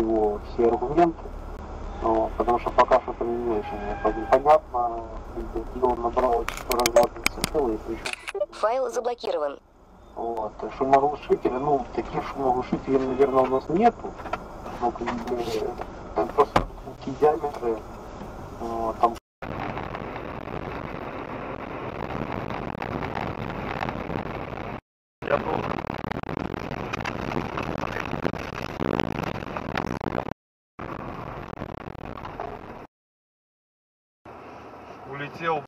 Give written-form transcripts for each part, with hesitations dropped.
его все аргументы, потому что пока что-то не очень понятно, где он набрал что разладывается целое, причем... Файл заблокирован. Вот, шумоглушители, ну, таких шумоглушителей, наверное, у нас нету, но там просто такие диаметры, там... Я должен. Улетел.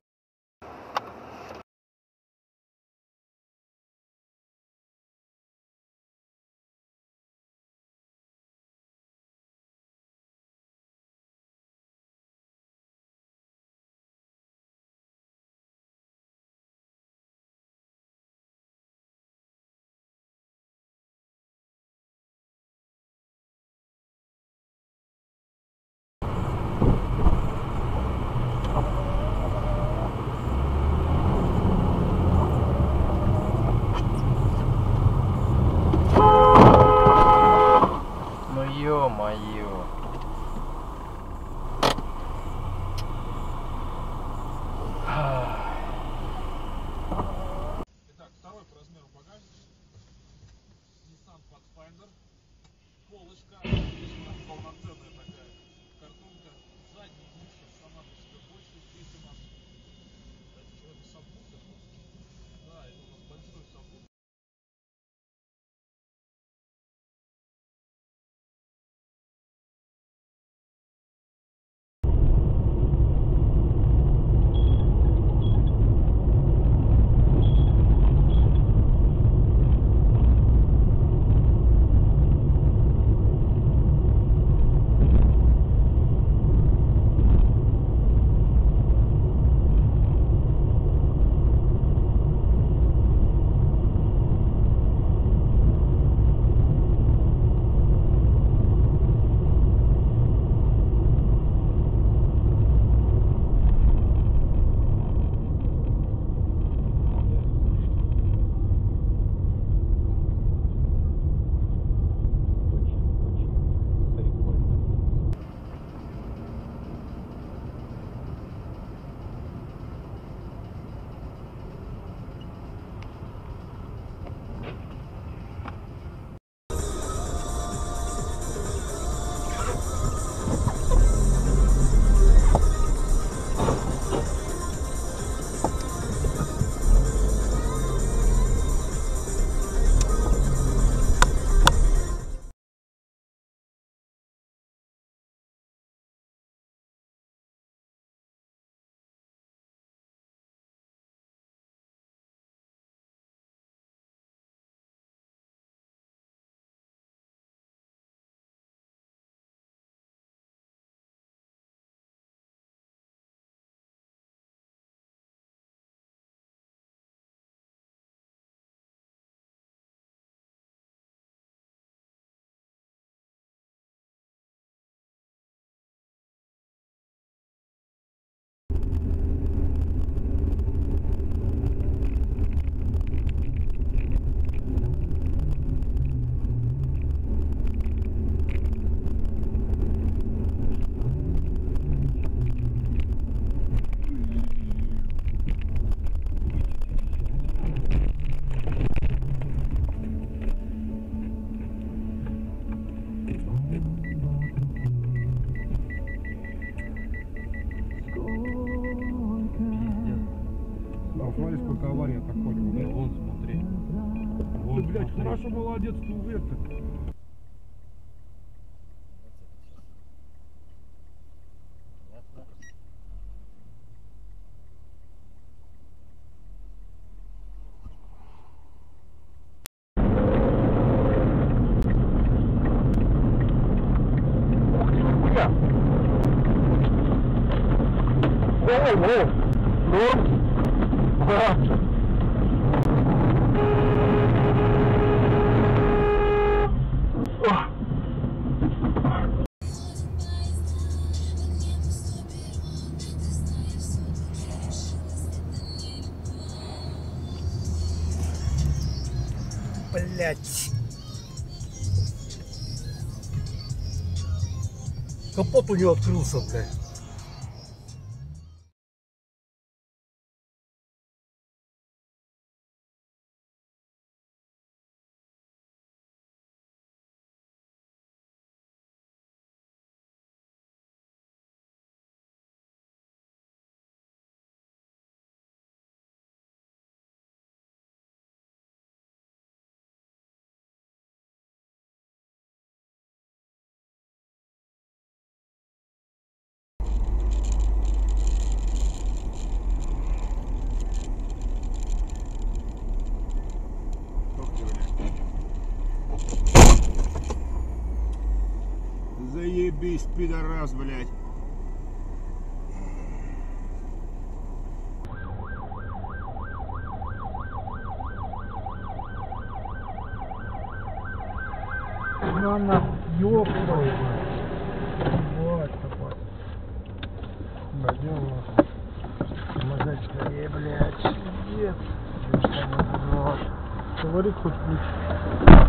Хорошо, молодец, ты уверен. Блять. Капот у него открылся, блядь. Заебись, пидорас, блядь. Она ёбнула. Вот, капот. Надел нахуй. Помогай скорее, блядь. Нет. Говори хоть лучше.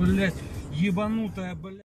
Блять, ебанутая, блять.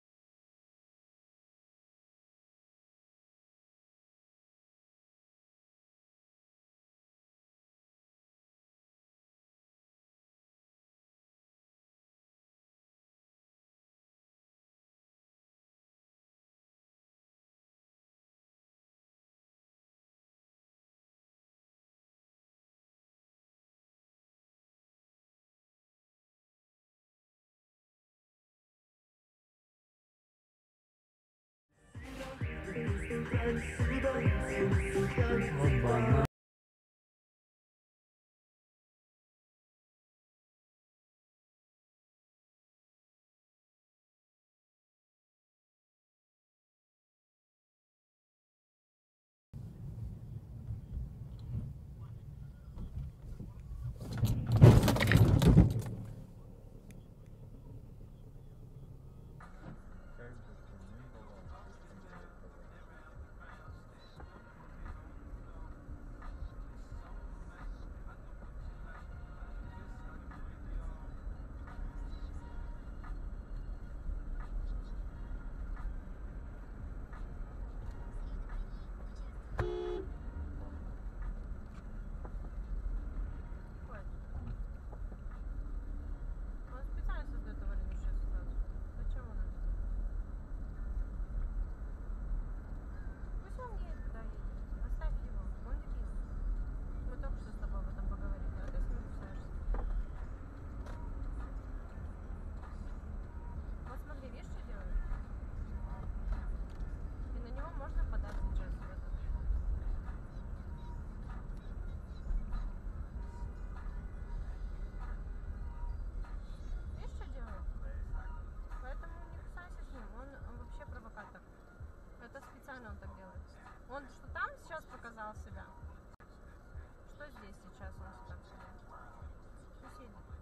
Оба. Он что там сейчас показал себя? Что здесь сейчас он себя показал?